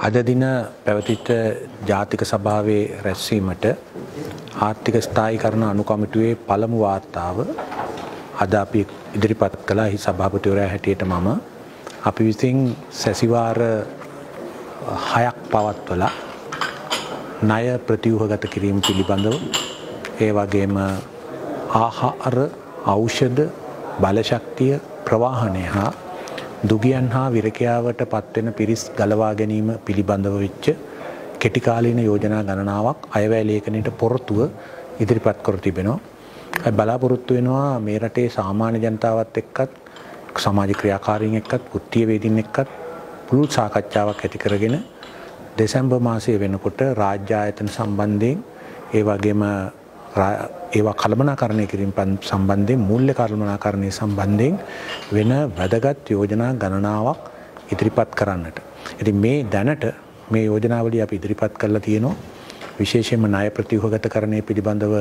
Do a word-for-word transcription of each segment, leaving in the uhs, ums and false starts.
අද දින පැවතිච්ච ජාතික සභාවේ රැස්වීමට ආර්ථික ස්ථායීකරණ අනුකමිටුවේ පළමු වාර්තාව අද අපි ඉදිරිපත් කළා. එහි සභාපතිවරයා හැටියට මම අපි විසින් සැසිවාර හයක් පවත්වලා ණය ප්‍රතිව්‍යුහගත කිරීම පිළිබඳව ඒ වගේම ආහාර, ඖෂධ, බලශක්තිය, ප්‍රවාහනය හා දුගියන් හා විරකියාවට පත්වෙන පිරිස් ගලවා ගැනීම පිළිබඳව වෙච්ච කෙටි කාලීන යෝජනා ගණනාවක් අයවැය ලේඛනයට පොරොතුව ඉදිරිපත් කර තිබෙනවා. අපි බලාපොරොත්තු වෙනවා මේ රටේ සාමාන්‍ය ජනතාවත් එක්කත් සමාජ ක්‍රියාකාරීන් එක්කත් වෘත්තීය වේදින් එක්කත් පුළුල් සාකච්ඡාවක් ඇති කරගෙන දෙසැම්බර් මාසයේ වෙනකොට රාජ්‍ය ආයතන සම්බන්ධයෙන් ඒ වගේම ඒවා කළමනාකරණය කිරීම සම්බන්ධයෙන් මූල්‍ය කළමනාකරණය සම්බන්ධයෙන් වෙන වැදගත් යෝජනා ගණනාවක් ඉදිරිපත් කරන්නට. ඉතින් මේ දැනට මේ යෝජනාවලිය අපි ඉදිරිපත් කරලා තියෙනවා. විශේෂයෙන්ම ණය ප්‍රතිව්‍යුහගතකරණය පිළිබඳව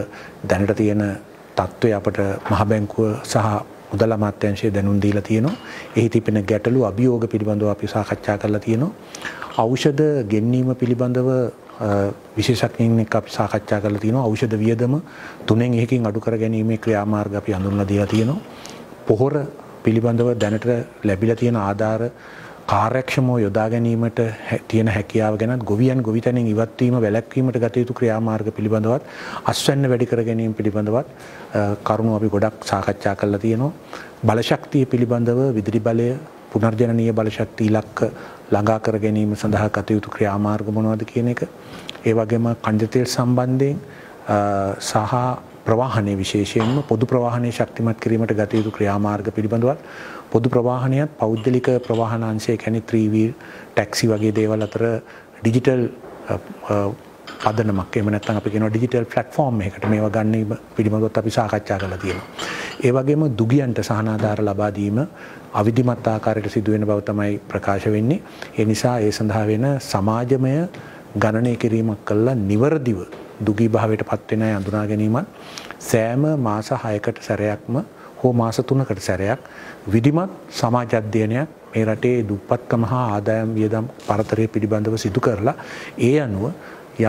දැනට තියෙන තත්ත්වය අපට මහ බැංකුව සහ මුදල් අමාත්‍යාංශය දැනුම් දීලා තියෙනවා. එහි තිබෙන ගැටලු අභියෝග පිළිබඳව අපි සාකච්ඡා කරලා තියෙනවා. ඖෂධ ගෙන්වීම පිළිබඳව විශේෂඥයින් එක්ක අපි සාකච්ඡා කරලා තිනවා. ඖෂධ වියදම තුනෙන් එකකින් අඩු කර ගැනීමේ ක්‍රියාමාර්ග අපි හඳුන්වලා දීලා තිනවා. පොහොර පිළිබඳව දැනට ලැබිලා තියෙන ආධාර කාර්යක්ෂමව යොදා ගැනීමට තියෙන හැකියාව ගැනත් ගොවියන් ගොවිතැනින් ඉවත් වීම වැළැක්වීමට ගත යුතු ක්‍රියාමාර්ග පිළිබඳවත් අස්වැන්න වැඩි කර ගැනීම පිළිබඳවත් කරුණු අපි ගොඩක් සාකච්ඡා කරලා තිනවා. බලශක්තිය පිළිබඳව විදුලි බලය, පුනර්ජනනීය බලශක්ති ඉලක්ක ළඟා කර ගැනීම සඳහා කටයුතු ක්‍රියාමාර්ග මොනවද කියන එක, ඒ වගේම කන්ද තෙල් සම්බන්ධයෙන් සහ ප්‍රවාහනයේ විශේෂයෙන්ම පොදු ප්‍රවාහනයේ ශක්තිමත් කිරීමට ගත යුතු ක්‍රියාමාර්ග පිළිබඳවත්, පොදු ප්‍රවාහනයත් පෞද්ගලික ප්‍රවාහන අංශය කියන්නේ ත්‍රිවිල් ටැක්සි වගේ දේවල් අතර ඩිජිටල් පදනමක්, එහෙම නැත්නම් අපි කියනවා ඩිජිටල් ප්ලැට්ෆෝම් එකකට මේවා ගන්න පිළිබඳවත් අපි සාකච්ඡා කරලා තියෙනවා. ඒ වගේම දුගියන්ට සහනාධාර ලබා දීම අවිධිමත් ආකාරයට සිදුවෙන බව තමයි ප්‍රකාශ වෙන්නේ. ඒ නිසා ඒ සඳහා වෙන සමාජමය ගණනය කිරීමක් කළා නිවර්දිව දුගී භාවයට පත් වෙන අය අඳුනා ගැනීමත් සෑම මාස හයකට සැරයක්ම හෝ මාස තුනකට සැරයක් විධිමත් සමාජ අධ්‍යයනයක් මේ රටේ දුප්පත්කම හා ආදායම් වියදම් පරතරය පිළිබඳව සිදු කරලා ඒ අනුව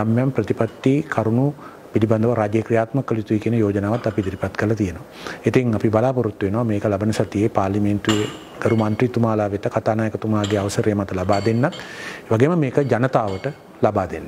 යම් යම් ප්‍රතිපත්ති කරුණු පිළිබඳව රාජ්‍ය ක්‍රියාත්මක කළ යුතුයි කියන යෝජනාවත් අපි ඉදිරිපත් කරලා තියෙනවා. ඉතින් අපි බලාපොරොත්තු වෙනවා මේක ලබන සතියේ පාර්ලිමේන්තුවේ ගරු මන්ත්‍රීතුමාලා වෙත කතානායකතුමාගේ අවසරය මත ලබා දෙන්නත්, ඒ වගේම මේක ජනතාවට ලබා දෙන්න.